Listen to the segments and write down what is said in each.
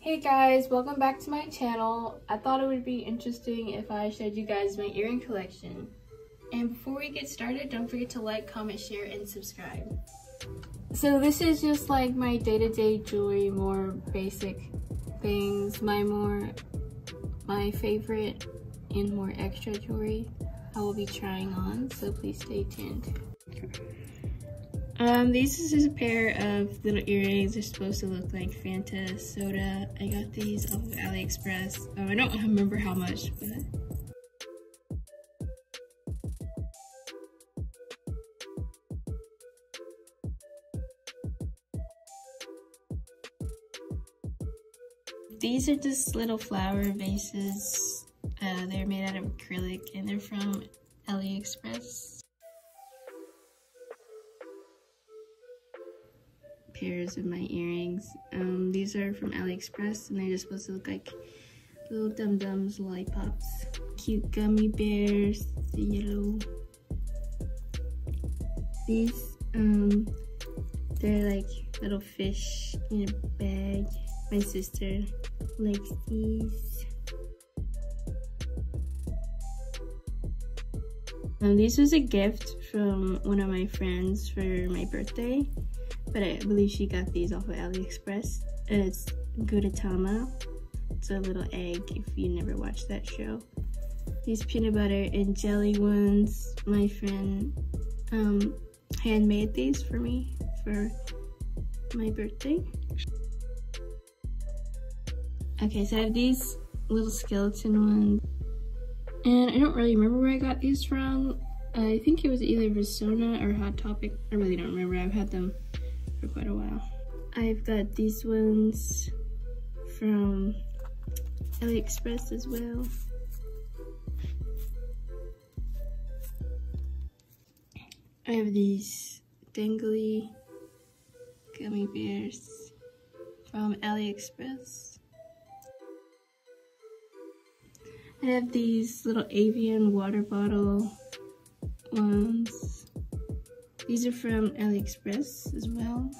Hey guys, welcome back to my channel. I thought it would be interesting if I showed you guys my earring collection. And before we get started, don't forget to like, comment, share, and subscribe. So this is just like my day-to-day jewelry, more basic things, my favorite and more extra jewelry I will be trying on, so please stay tuned. These is just a pair of little earrings. They're supposed to look like Fanta soda. I got these off of AliExpress. I don't remember how much, but... These are just little flower vases. They're made out of acrylic and they're from AliExpress. Pairs of my earrings. These are from AliExpress and they're just supposed to look like little dum-dums, lollipops. Cute gummy bears, yellow. These, they're like little fish in a bag. My sister likes these. This was a gift from one of my friends for my birthday. But I believe she got these off of AliExpress. It's Gudetama. It's a little egg if you never watched that show. These peanut butter and jelly ones, my friend handmade these for me for my birthday. Okay, so I have these little skeleton ones. And I don't really remember where I got these from. I think it was either Versona or Hot Topic. I really don't remember. I've had them for quite a while. I've got these ones from AliExpress as well. I have these dangly gummy bears from AliExpress. I have these little avian water bottle ones. These are from AliExpress as well.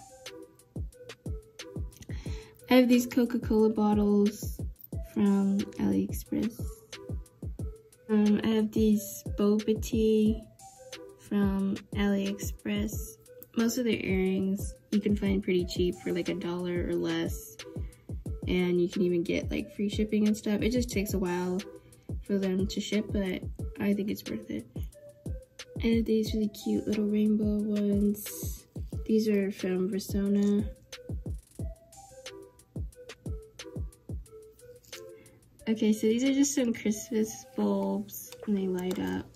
I have these Coca-Cola bottles from AliExpress. I have these boba tea from AliExpress. Most of their earrings you can find pretty cheap for like $1 or less. And you can even get like free shipping and stuff. It just takes a while for them to ship, but I think it's worth it. I have these really cute little rainbow ones. These are from Versona. Okay, so these are just some Christmas bulbs and they light up.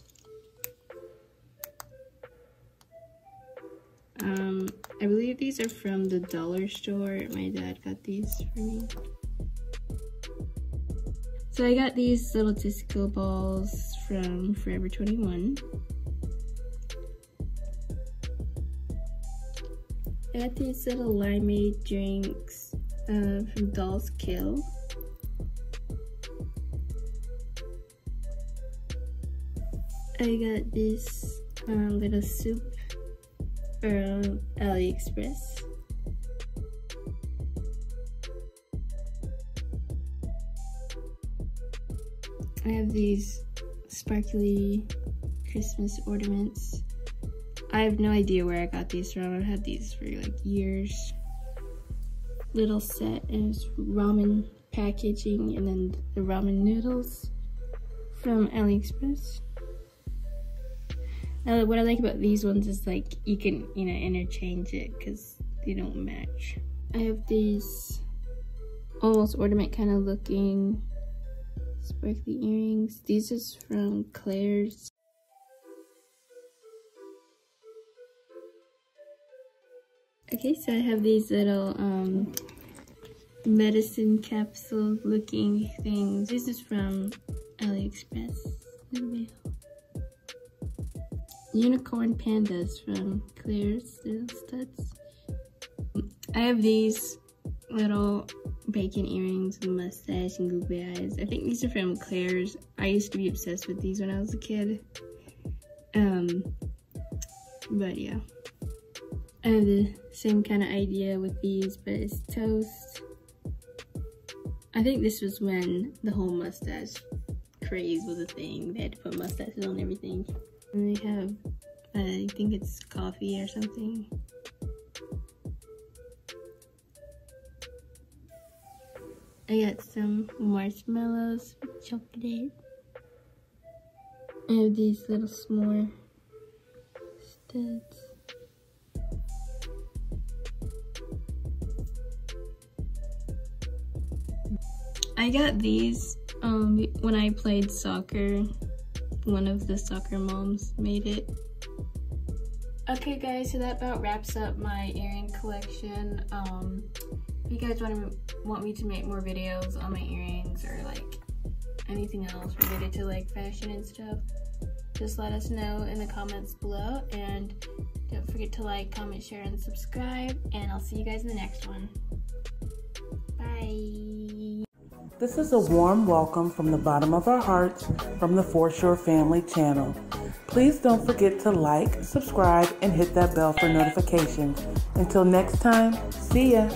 I believe these are from the dollar store. My dad got these for me. So I got these little disco balls from Forever 21. I got these little limeade drinks from Dolls Kill. I got this little soup from AliExpress. I have these sparkly Christmas ornaments. I have no idea where I got these from. I've had these for like years. Little set, and it's ramen packaging and then the ramen noodles from AliExpress. Now what I like about these ones is like you can, you know, interchange it because they don't match. I have these almost ornament kind of looking sparkly earrings. These is from Claire's. Okay, so I have these little medicine capsule looking things. This is from AliExpress. Unicorn pandas from Claire's little studs. I have these little bacon earrings with mustache and googly eyes. I think these are from Claire's. I used to be obsessed with these when I was a kid. But yeah. I have the same kind of idea with these, but it's toast. I think this was when the whole mustache craze was a thing. They had to put mustaches on everything. And they have, I think it's coffee or something. I got some marshmallows with chocolate. I have these little s'more studs. I got these when I played soccer. One of the soccer moms made it. Okay guys, so that about wraps up my earring collection. If you guys want me to make more videos on my earrings or like anything else related to like fashion and stuff, just let us know in the comments below, and don't forget to like, comment, share, and subscribe, and I'll see you guys in the next one. Bye! This is a warm welcome from the bottom of our hearts from the For Sure Family channel. Please don't forget to like, subscribe, and hit that bell for notifications. Until next time, see ya!